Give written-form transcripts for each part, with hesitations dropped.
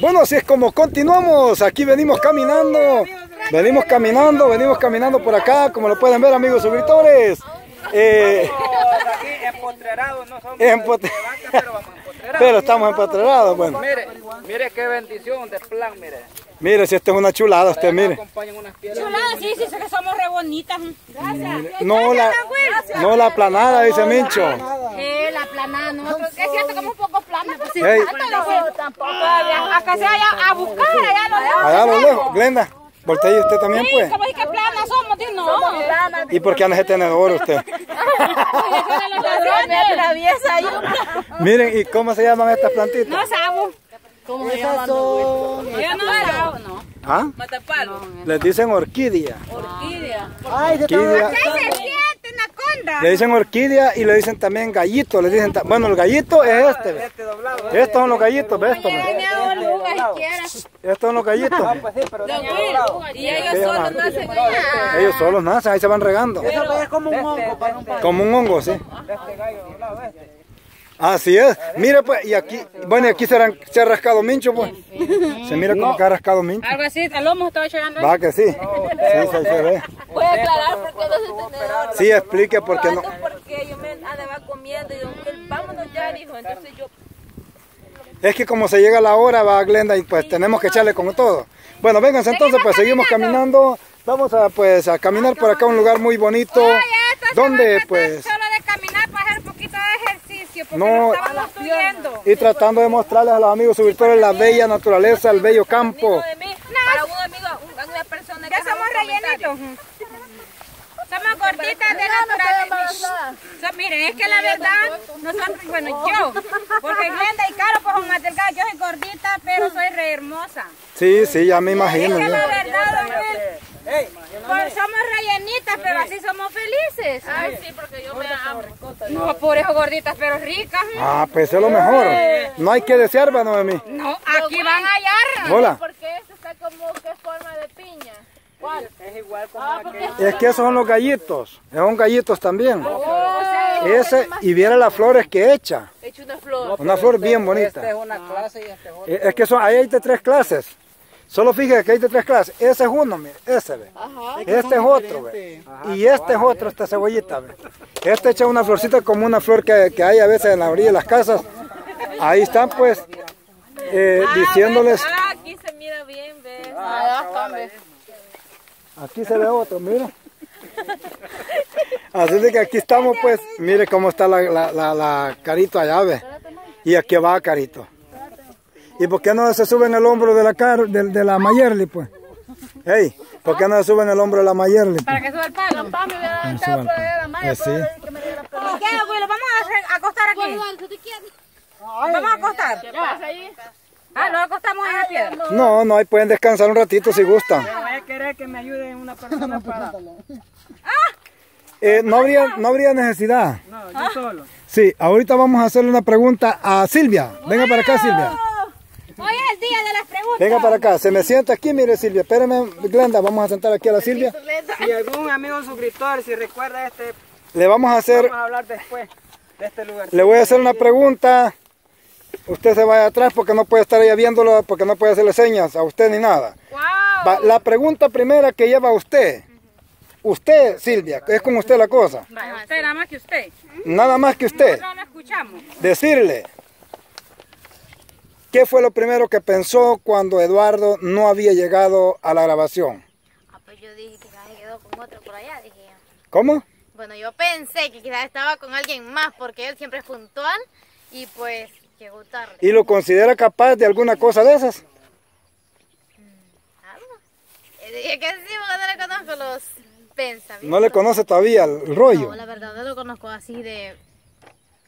Bueno, así es como continuamos. Aquí venimos caminando por acá, como lo pueden ver, amigos suscriptores. Pero estamos empotrerados, bueno. Mire qué bendición de plan, mire. Mire, si esta es una chulada, usted mire. Chulada, sí, dice que somos re bonitas. Gracias. No la aplanada, dice Mincho. La aplanada, no. Es cierto, como un poco plana, pero si tampoco. Acá se vaya a buscar, allá a lo lejos. Glenda, voltee usted también, pues. Como es que plana somos, no. ¿Y por qué anda ese tenedor usted? Miren, ¿y cómo se llaman estas plantitas? No sabemos. ¿Cómo se llaman? ¿Ah? Matapalo. Les dicen orquídea. Orquídea. Ay, orquídea. Le dicen orquídea y le dicen también gallito. Le dicen bueno, el gallito es este. Estos son los gallitos, ¿ves? Estos son los gallitos. Y ellos solos nacen, ahí se van regando. Es como un hongo. Como un hongo, sí. Así es. Mire pues, y aquí, bueno, y aquí se ha rascado Mincho, pues. Se mira como que ha rascado Mincho. Algo así, el lomo estaba llegando. Va que sí. Sí, se ve. ¿Puede aclarar por qué no se tenedor? Sí, explique por qué no. Porque yo me andaba comiendo y yo, vámonos ya, dijo. Entonces yo... Es que como se llega la hora, va Glenda, y pues tenemos que echarle con todo. Bueno, vénganse entonces, pues seguimos caminando. Vamos a, pues, a caminar por acá, un lugar muy bonito. Donde, pues... No, y tratando de mostrarles a los amigos suscriptores la bella naturaleza, el bello campo. Para un amigo, una persona que ya somos rellenitos. Somos gorditas de naturaleza. Miren, es que la verdad, nosotros, bueno, yo, porque Glenda y Caro pues son más delgadas, yo soy gordita, pero soy re hermosa. Sí, sí, ya me imagino. Es que la verdad, pues somos rellenitas, pero así somos felices. Ay, sí, porque yo me hambre. No, por eso gorditas, pero ricas. Ah, pues es lo mejor. No hay que desear, Noemí. No, aquí van a hallar. Hola. Porque esto está como que forma de piña. ¿Cuál? Es igual como aquel. Es que esos son los gallitos. Son gallitos también. Ese, y viera las flores que echa. Echa una flor. Una flor bien bonita. Esta es una clase y esta es otra. Es que son, ahí hay de tres clases. Solo fíjate que hay de tres clases. Ese es uno, mire, ese ve. Este es otro, ve. Y este es otro, esta cebollita, ve. Este echa una florcita como una flor que hay a veces en la orilla de las casas. Ahí están, pues, diciéndoles. Ah, aquí se mira bien, ve. Aquí se ve otro, mira. Así de que aquí estamos, pues, mire cómo está la Carito allá, ve. Y aquí va Carito. ¿Y por qué no se sube en el hombro de la Mayerly, pues? Hey, ¿por qué no se sube en el hombro de la Mayerly? Para que suba el palo. Papá, me voy a levantar por la Mayerly. Sí. ¿Por qué, abuelo? Vamos a acostar aquí. Vamos a acostar. ¿Qué pasa ahí? Ah, ¿no acostamos en la piedra? No, no, ahí pueden descansar un ratito si gustan. Voy a querer que me ayude una persona para... No habría necesidad. No, yo solo. Sí, ahorita vamos a hacerle una pregunta a Silvia. Venga para acá, Silvia. Hoy es el día de las preguntas. Venga para acá, se me sienta aquí, mire Silvia, espérame Glenda, vamos a sentar aquí a la Silvia. Si algún amigo suscriptor, si recuerda le vamos a hacer... Vamos a hablar después de este lugar. Le voy a hacer una pregunta, usted se vaya atrás porque no puede estar ella viéndolo, porque no puede hacerle señas a usted ni nada. Wow. La pregunta primera que lleva usted, usted Silvia, es con usted la cosa. Usted, nada más que usted. Nada más que usted. No, no escuchamos. Decirle... ¿Qué fue lo primero que pensó cuando Eduardo no había llegado a la grabación? Ah, pues yo dije que quizás se quedó con otro por allá, dije yo. ¿Cómo? Bueno, yo pensé que quizás estaba con alguien más porque él siempre es puntual y pues llegó tarde. ¿Y lo considera capaz de alguna cosa de esas? Algo. Dije que sí, porque no le conozco los pensamientos. ¿No le conoce todavía el rollo? No, la verdad no lo conozco así de...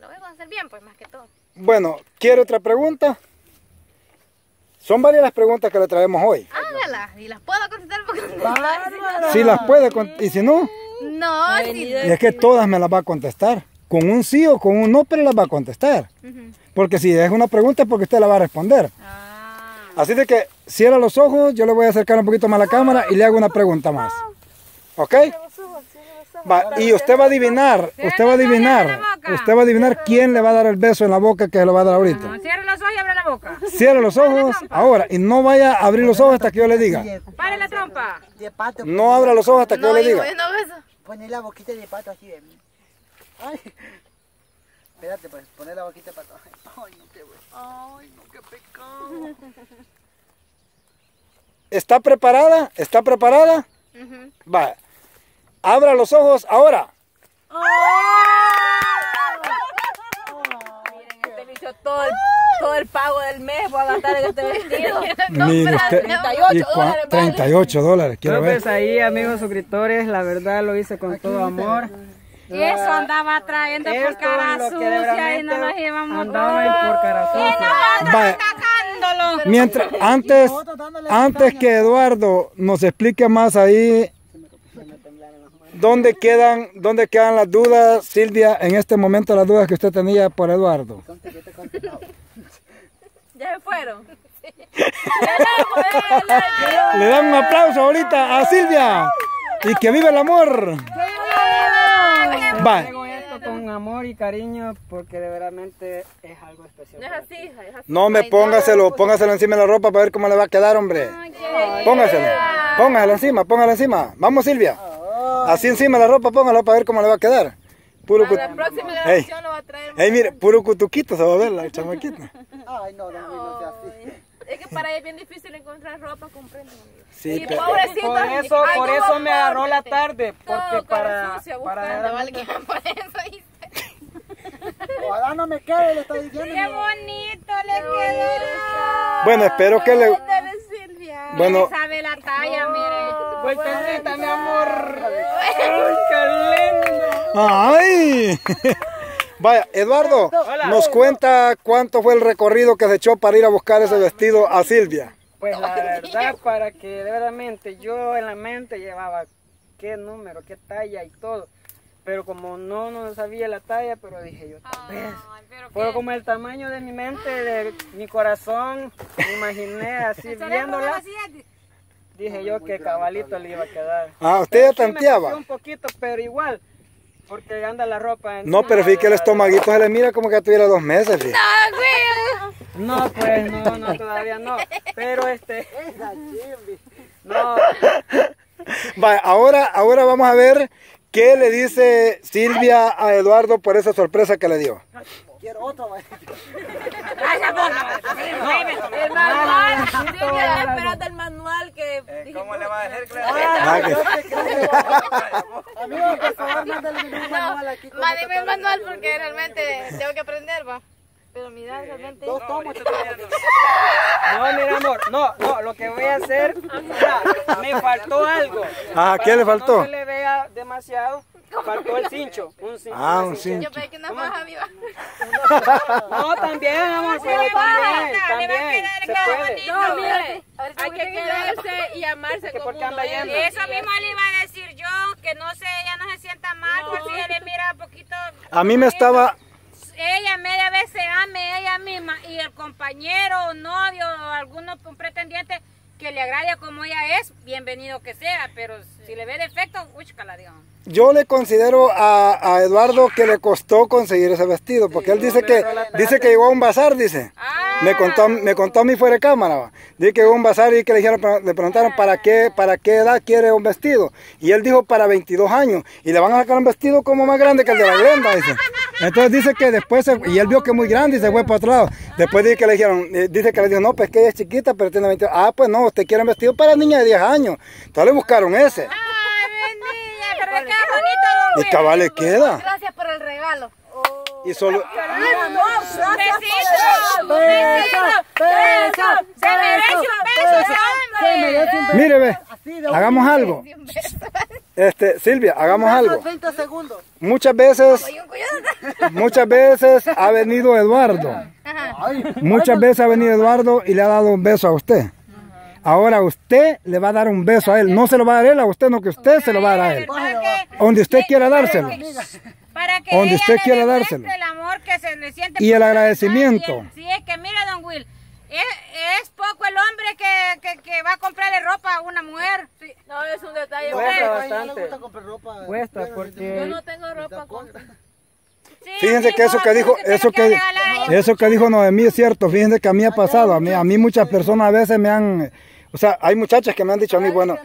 Lo voy a conocer bien, pues, más que todo. Bueno, ¿quiere otra pregunta? Son varias las preguntas que le traemos hoy. Hágalas, y las puedo contestar porque... Sí las puede contestar, y si no... No, sí. Y es que todas me las va a contestar. Con un sí o con un no, pero las va a contestar. Porque si es una pregunta es porque usted la va a responder. Así de que cierra los ojos, yo le voy a acercar un poquito más la cámara y le hago una pregunta más. ¿Ok? Cierra los ojos, cierra los ojos. Y usted va a adivinar, usted va a adivinar, usted va a adivinar quién le va a dar el beso en la boca que le va a dar ahorita. No, cierre los ojos y abre la boca. Cierre los ojos ahora y no vaya a abrir los ojos hasta que yo le diga. Pare la trompa. No abra los ojos hasta que yo le diga. Poné la boquita de pato así de mí. Ay. Espérate pues, poné la boquita de pato. Ay, no te voy. Ay, no, qué pecado. ¿Está preparada? ¿Está preparada? Va. Abra los ojos ahora. ¡Oh! Miren, este bicho todo el pago del mes voy a gastar en este vestido. Miren, usted, $38. $38, quiero ver. Pues ahí, amigos suscriptores, la verdad lo hice con todo amor. Y eso andaba trayendo por cara sucia y no nos llevamos. Andaba por cara sucia. Mientras, antes que Eduardo nos explique más ahí dónde quedan las dudas, Silvia, en este momento las dudas que usted tenía por Eduardo. Ya se fueron. Le dan un aplauso ahorita a Silvia y que viva el amor. Bye. Con amor y cariño, porque de verdaderamente es algo especial. Es así, hija, es así. No me póngaselo encima de la ropa para ver cómo le va a quedar, hombre. Póngaselo encima. Vamos, Silvia. Así encima de la ropa, póngalo para ver cómo le va a quedar. Puro a la próxima grabación lo va a traer. Ey, mire, puro cutuquito se va a ver la chamaquita. Ay, no sea así. Es que para ella es bien difícil encontrar ropa, comprendo. Sí, y pobrecita, por eso me agarró la tarde, porque para alguien por eso hice. Ojalá no me quede, le estoy diciendo. Qué bonito le quedó. Bueno, espero que le bueno, sabe la talla, mire. Pues Teresita, mi amor. Ay, qué lindo. Ay. Vaya, Eduardo, nos cuenta cuánto fue el recorrido que se echó para ir a buscar ese vestido a Silvia. Pues la verdad, para que de verdaderamente yo en la mente llevaba qué número, qué talla y todo. Pero como no sabía la talla, pero dije yo, tal vez. Fue como el tamaño de mi mente, de mi corazón, me imaginé así viéndola. Dije yo que cabalito le iba a quedar. Ah, usted ya tanteaba. Un poquito, pero igual. Porque anda la ropa en... No, pero fíjate que el estomaguito se le mira como que tuviera 2 meses. Fíjate. No, pues no, todavía no. Pero no. Vale, ahora vamos a ver qué le dice Silvia a Eduardo por esa sorpresa que le dio. Quiero otro, vaya. Gracias, Silvia, esperando el manual que... ¿Cómo le va a dejar? Amigos, por favor, mándame el manual aquí. Mándeme el manual porque realmente tengo que aprender, va. Pero mira, realmente... Dos tomos. No, mira, amor, no, lo que voy a hacer... Mira, me faltó algo. Ah, ¿qué le faltó? No se le vea demasiado. Faltó el cincho, un cincho. Ah, un cincho. Yo pensé que una baja viva. No, también, amor, pero también. Se puede. No, mire, hay que quedarse y amarse como uno es. Eso mismo le iba a decir yo, que no sé, ella no se sienta mal, por si ella le mira un poquito. A mí me estaba... Ella media vez se ame ella misma y el compañero o novio o alguno pretendiente que le agrade como ella es, bienvenido que sea, pero si le ve defecto, úchcala, digamos. Yo le considero a Eduardo que le costó conseguir ese vestido, porque sí, él dice que llegó a un bazar, dice. Ah. Me contó a mí fuera de cámara, dice que llegó a un bazar y que le preguntaron para qué edad quiere un vestido. Y él dijo para 22 años, y le van a sacar un vestido como más grande que el de la Glenda, dice. Entonces dice que después, y él vio que es muy grande y se fue para otro lado. Después dice que le dijeron, no, pues que ella es chiquita, pero tiene 22. Ah, pues no, usted quiere un vestido para niña de 10 años. Entonces le buscaron ese. Y cabal le queda. Gracias por el regalo. Y solo... ¡Un beso! Mire, ve, hagamos algo. Silvia, hagamos algo. 30 segundos. Muchas veces ha venido Eduardo. Muchas veces ha venido Eduardo y le ha dado un beso a usted. Ahora usted le va a dar un beso a él. No se lo va a dar él a usted, no, que usted se lo va a dar a él. Donde usted quiera dárselo. Para que donde usted quiera dárselo. El amor que se le siente y el agradecimiento. Sí, es que mira, don Will, Es poco el hombre que va a comprarle ropa a una mujer. Sí. No, es un detalle. Cuesta bastante. A mí me gusta comprar ropa. Cuesta porque... Yo no tengo ropa. Sí, fíjense que eso que dijo, eso que dijo Noemí es cierto. Fíjense que a mí ha pasado. A mí muchas personas a veces me han... O sea, hay muchachas que me han dicho a mí, bueno,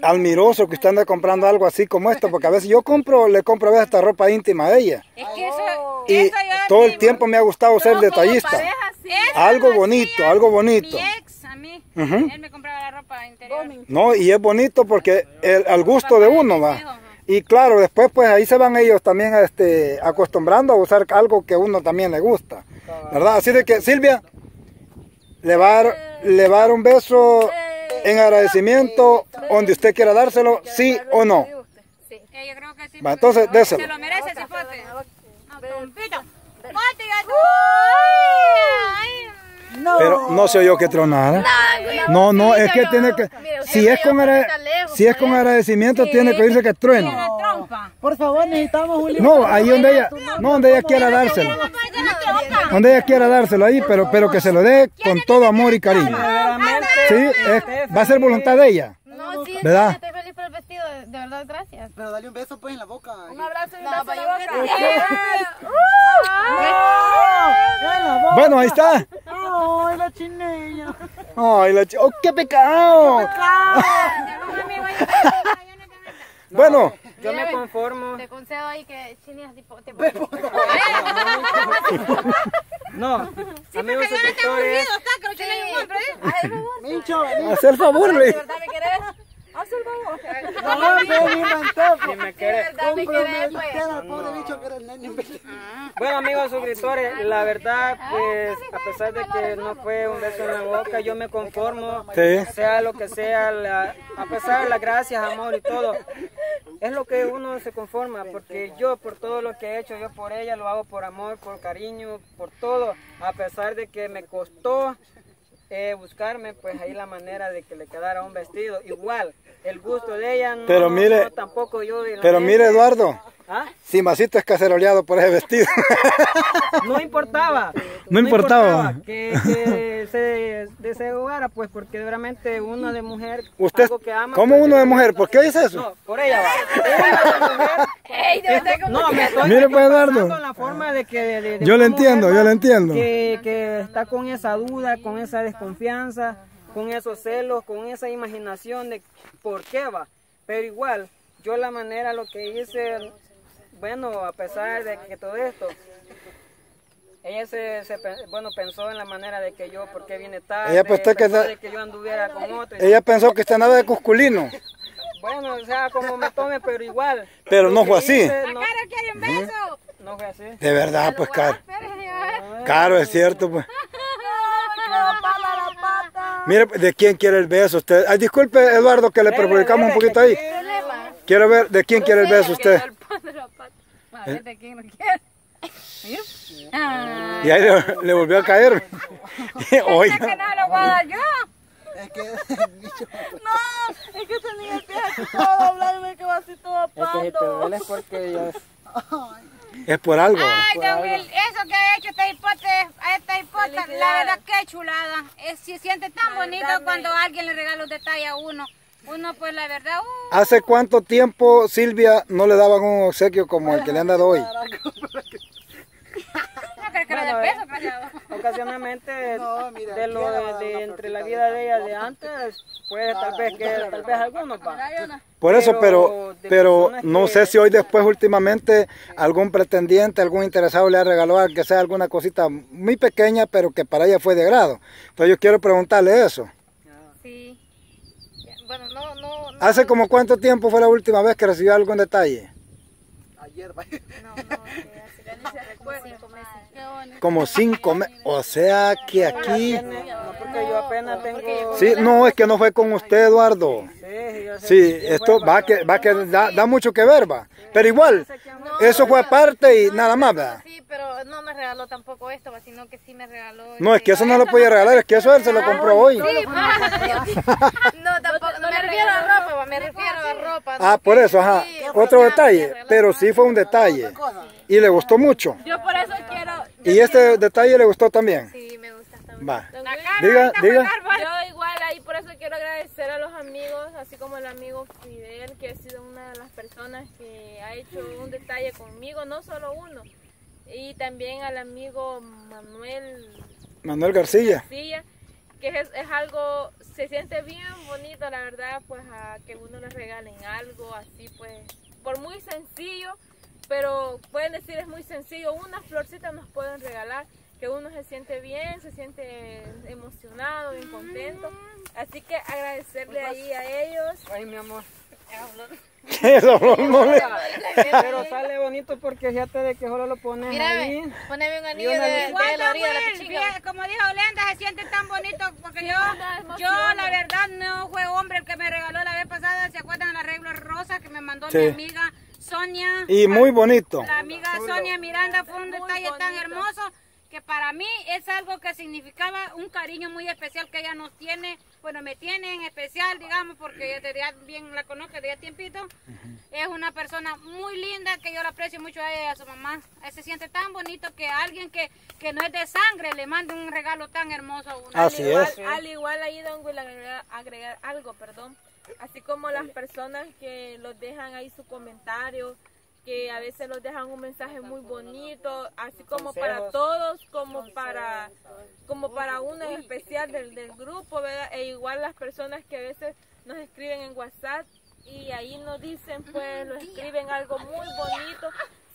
admiroso que usted anda comprando algo así como esto, porque a veces yo compro, le compro a veces esta ropa íntima a ella. Es que eso, y eso todo el tiempo me ha gustado ser detallista. Pareja, sí. Algo bonito, algo bonito. Mi ex, a mí, él me compraba la ropa interior. No, y es bonito porque al gusto de uno va. Y claro, después pues ahí se van ellos también acostumbrando a usar algo que uno también le gusta, ¿verdad? Así de que, Silvia, le va a dar un beso en agradecimiento, donde usted quiera dárselo, sí o no. Sí, yo creo que sí. Va, entonces, déselo. Se lo merece, cipote. Pero no se oyó que tronara. No, no, es que tiene que... Si es con agradecimiento, tiene que oírse que truene. Por favor, necesitamos un libro. No, ahí donde ella... No, donde ella quiera dárselo. Donde ella quiera dárselo ahí, pero que se lo dé con todo amor y cariño. Sí, va a ser voluntad de ella. No, sí, ¿verdad? Estoy feliz por el vestido, de verdad, gracias. Pero dale un beso pues en la boca. Un abrazo y un beso en la boca. Bueno, ahí está. Ay, la chineña. Ay, la chineña. ¡Oh, qué pecado! ¡Qué pecado! Bueno. Yo me conformo. Te concedo ahí que chineas tipo... No, sí, amigos suscriptores. Mincho, haz el favor, Luis. ¿De verdad me querés? Haz el favor. Bueno, amigos suscriptores, la verdad, pues, a pesar de que no fue un beso en la boca, yo me conformo, sea lo que sea, a pesar de las gracias, amor y todo. Es lo que uno se conforma, porque yo por todo lo que he hecho, yo por ella lo hago por amor, por cariño, por todo. A pesar de que me costó buscarme, pues ahí la manera de que le quedara un vestido. Igual, el gusto de ella no, pero mire, no tampoco yo. Pero mire, Eduardo, ¿ah? Si Masito es caceroleado por ese vestido. No importaba. No importaba. Que se desahogara, pues, porque realmente uno de mujer, usted, algo que ama... ¿Cómo uno de mujer? ¿Por qué dice eso? No, por ella va. No, me estoy pasando con la forma de que... yo le entiendo, yo le entiendo. Que está con esa duda, con esa desconfianza, con esos celos, con esa imaginación de por qué va. Pero igual, yo la manera, lo que hice... Bueno, a pesar de que todo esto, ella pensó en la manera de que yo, porque viene tarde, ella pensó que yo anduviera con otro. Ella pensó que usted andaba de cusculino. Bueno, o sea, como me tome, pero igual. Pero no fue así. No, Caro quiere un beso. No fue así. De verdad, pues, Caro. Caro, es cierto, pues. Mire, ¿de quién quiere el beso usted? Ay, disculpe, Eduardo, que le perjudicamos un poquito ahí. Quiero ver, ¿de quién quiere el beso usted? ¿De quién lo quiere? Y ahí le volvió a caer. Oye. Es que no lo voy a dar yo. Es que no, es que ese niño empieza todo a hablarme que va así todo apando. Es que si te duele es porque Dios. Es por algo. Ay, don Will, eso que ha hecho esta hipótesis, la verdad que chulada. Se siente tan bonito cuando alguien le regala un detalle a uno. Uno, pues la verdad... ¿Hace cuánto tiempo, Silvia, no le daban un obsequio como el que le han dado hoy? Bueno, ocasionalmente, no, mira, entre la vida de ella de antes, pues tal vez algunos van. Por eso, pero no sé si hoy después, últimamente, algún pretendiente, algún interesado le ha regalado, aunque sea alguna cosita muy pequeña, pero que para ella fue de grado. Entonces yo quiero preguntarle eso. Sí. Bueno, no. ¿Hace como cuánto tiempo fue la última vez que recibió algún detalle? Ayer, vaya. No, hace como 5 meses. Como 5 meses. O sea que aquí... No, porque yo apenas tengo... Sí, no, es que no fue con usted, Eduardo. Sí, esto va que da mucho que ver, va. Pero igual, eso fue aparte y nada más, ¿verdad? Sí, pero no me regaló tampoco esto, sino que sí me regaló... No, es que eso no lo podía regalar, es que eso él se lo compró hoy. No, tampoco, me refiero a ropa, Ah, por eso, ajá, otro detalle, pero sí fue un detalle. Y le gustó mucho. Yo por eso quiero... Y este detalle le gustó también. Sí, me gusta también. Va. Diga. Yo igual ahí, por eso quiero agradecer a los amigos, así como el amigo Fidel, que ha sido una de las personas que ha hecho un detalle conmigo, no solo uno. Y también al amigo Manuel García, que es algo, se siente bien bonito, la verdad, pues a que uno le regalen algo así, pues, por muy sencillo, pero pueden decir es muy sencillo, unas florcitas nos pueden regalar, que uno se siente bien, se siente emocionado, bien contento, así que agradecerle ahí a ellos. Ay, mi amor. Pero sale bonito porque fíjate de que solo lo pones. Mira, ahí. Poneme un anillo de la orilla de la chica. Como dijo Glenda, se siente tan bonito porque yo la verdad no fue hombre el que me regaló la vez pasada. ¿Se acuerdan del arreglo rosa que me mandó mi amiga Sonia? Y muy bonito. La amiga Sonia Miranda, fue un detalle tan hermoso que para mí es algo que significaba un cariño muy especial que ella nos tiene, bueno, me tiene en especial, digamos, porque desde ya bien la conozco, desde ya tiempito. Es una persona muy linda que yo la aprecio mucho a ella y a su mamá. Se siente tan bonito que alguien que no es de sangre le mande un regalo tan hermoso a uno. Así es. Al igual ahí, don Will, agregar algo, perdón, así como las personas que los dejan ahí su comentario, que a veces nos dejan un mensaje muy bonito, así como para todos, como para uno en especial del grupo, ¿verdad? E igual las personas que a veces nos escriben en WhatsApp y ahí nos dicen, pues, nos escriben algo muy bonito,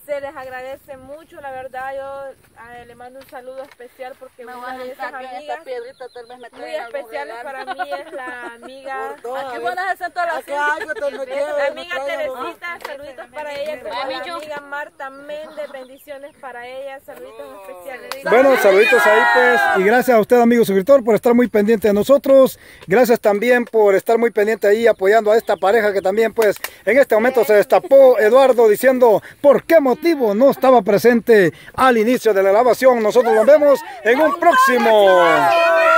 se les agradece mucho, la verdad, yo le mando un saludo especial porque una de esas amigas muy especiales para mí es la amiga Teresita, saluditos para ella, como la amiga Marta Méndez, bendiciones para ella, saluditos especiales. Bueno, saluditos ahí pues, y gracias a usted, amigo suscriptor, por estar muy pendiente de nosotros, gracias también por estar muy pendiente ahí apoyando a esta pareja que también pues en este momento se destapó Eduardo diciendo por qué motivo no estaba presente al inicio de la grabación. Nosotros nos vemos en un próximo.